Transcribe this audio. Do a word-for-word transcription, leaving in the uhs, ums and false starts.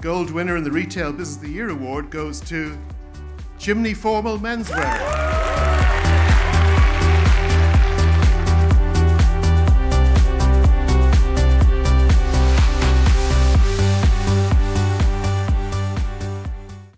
gold winner in the Retail Business of the Year award goes to Chimney Formal Menswear.